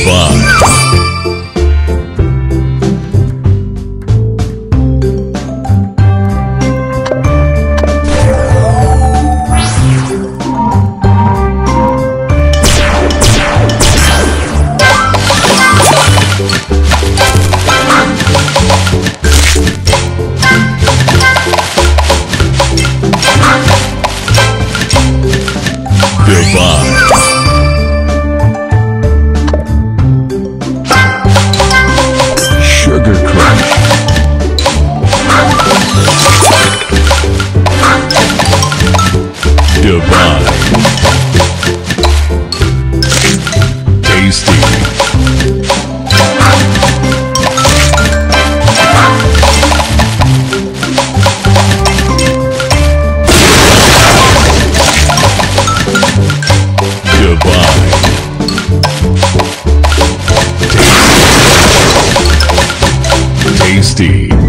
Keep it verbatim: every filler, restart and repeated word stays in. Vibes. Goodbye. Tasty.